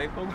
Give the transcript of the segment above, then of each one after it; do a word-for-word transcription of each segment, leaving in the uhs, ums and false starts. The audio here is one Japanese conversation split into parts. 雷锋。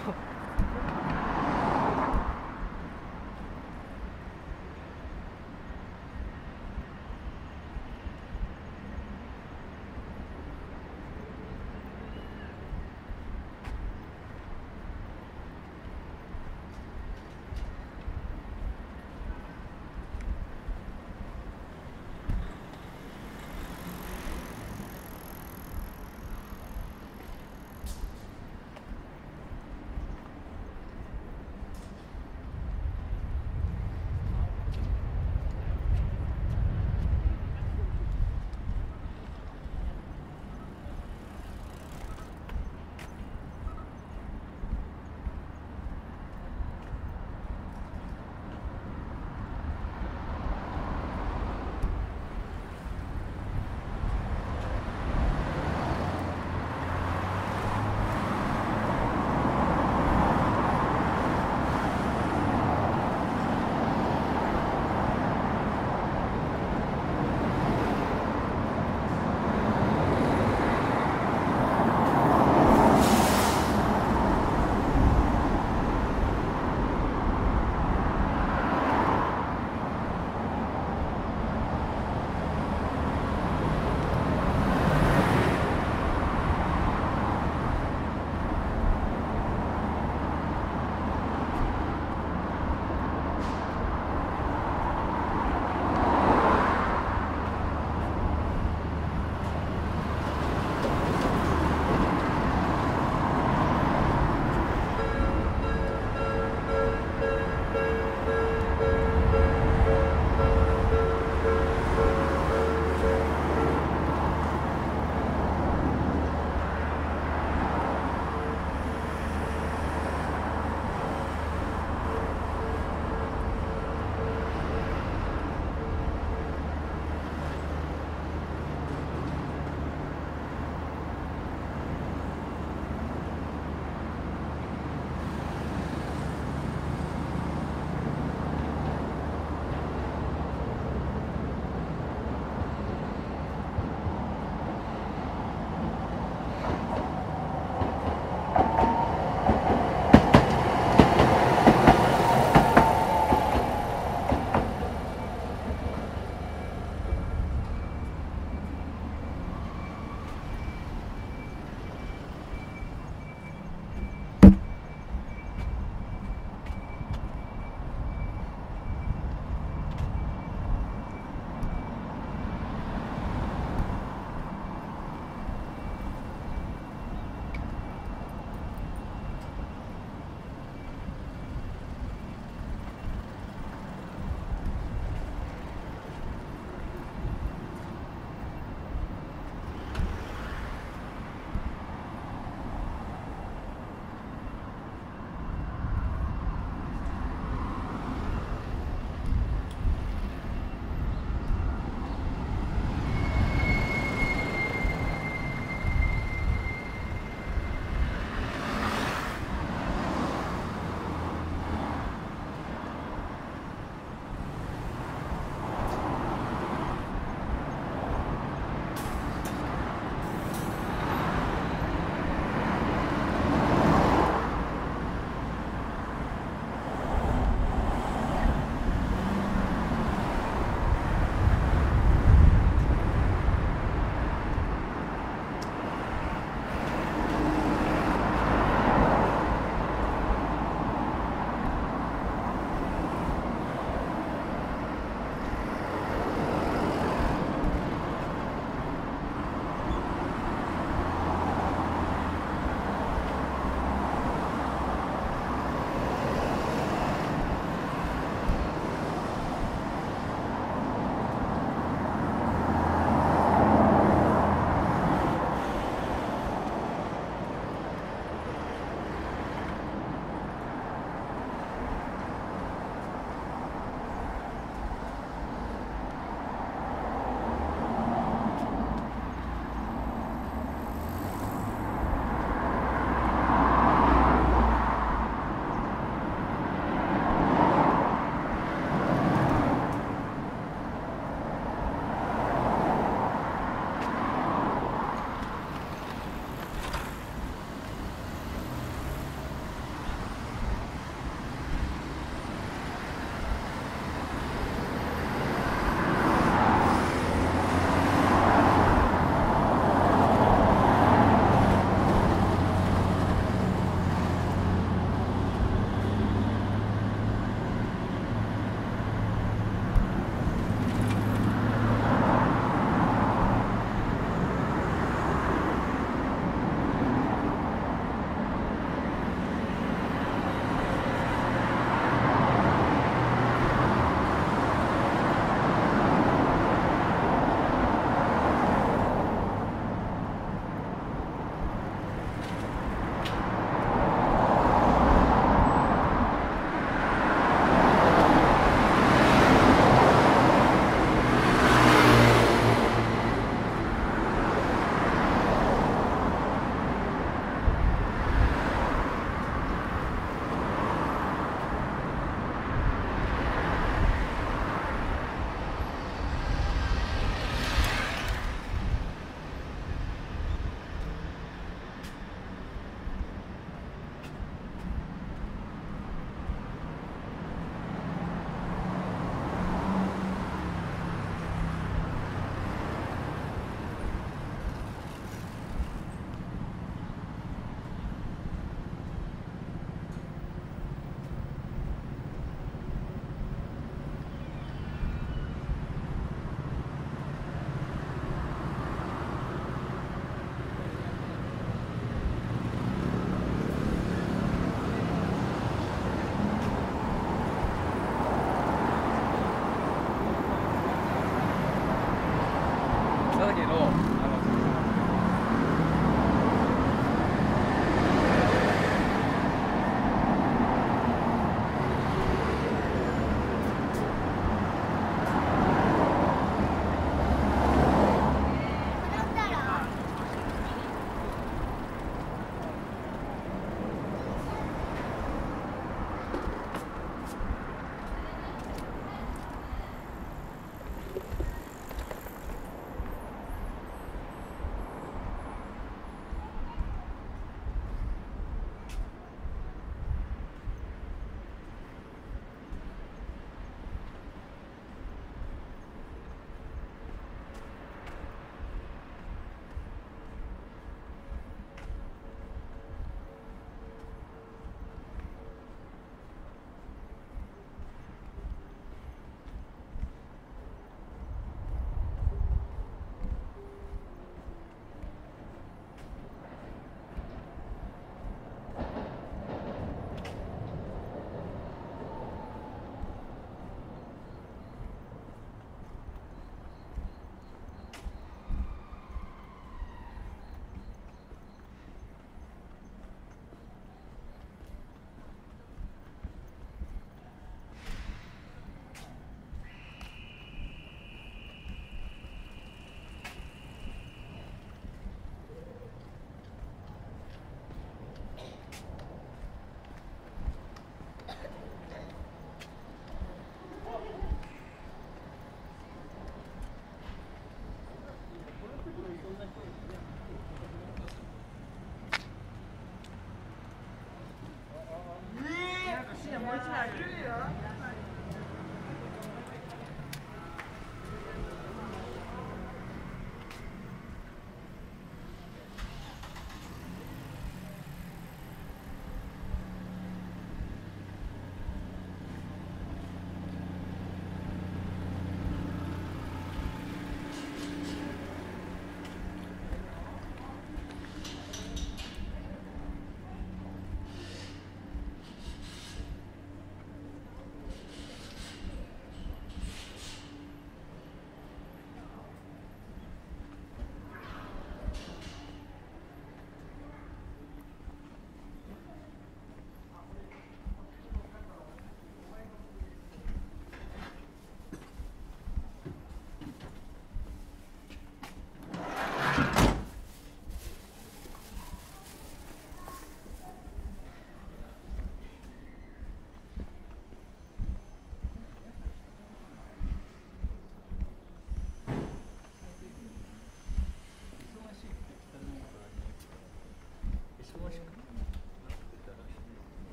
けど、あの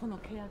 この欅というか。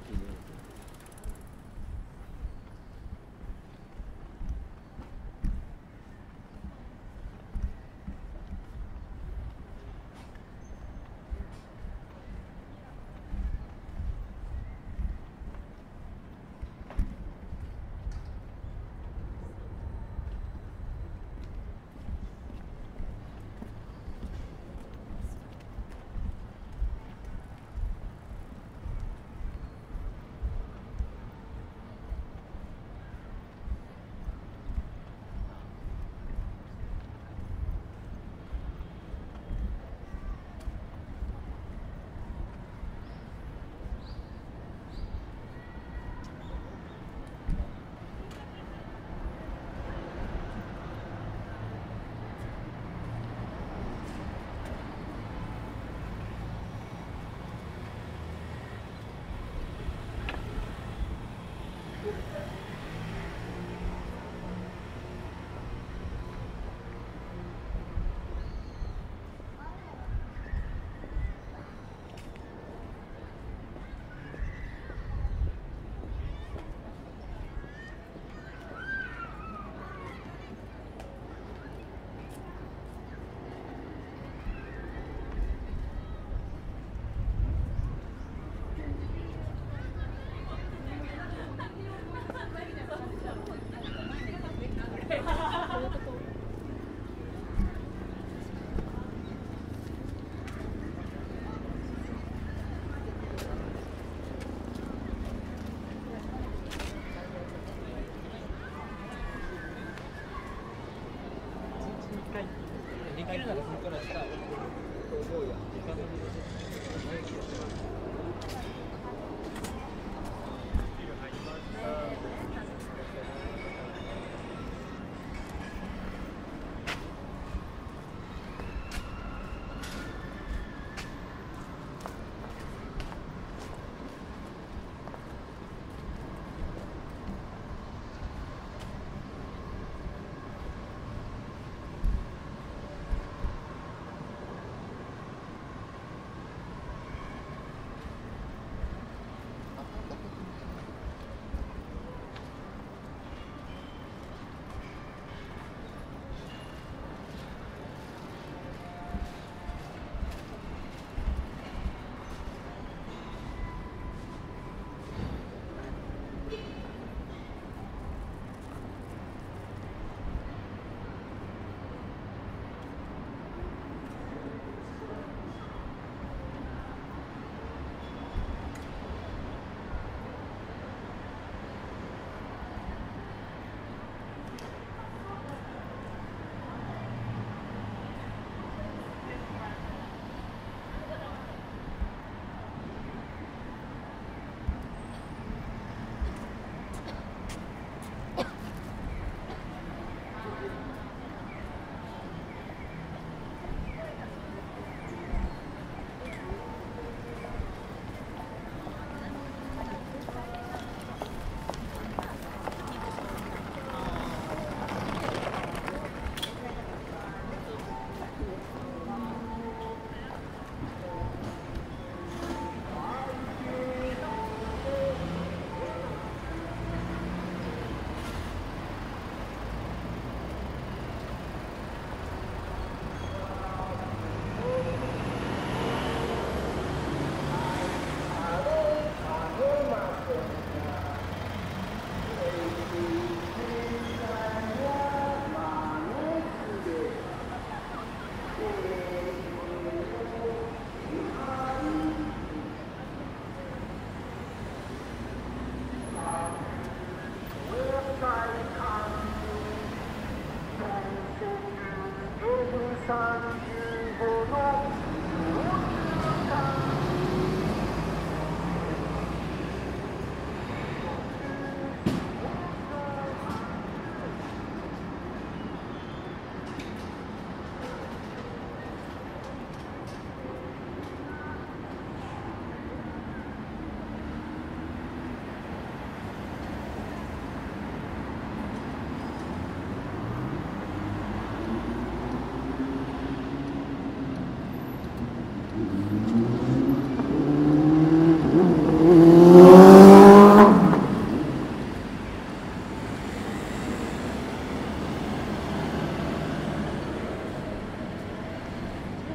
てていい。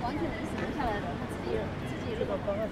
王健林是留下来的，他自己自己这个刚开始。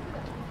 い。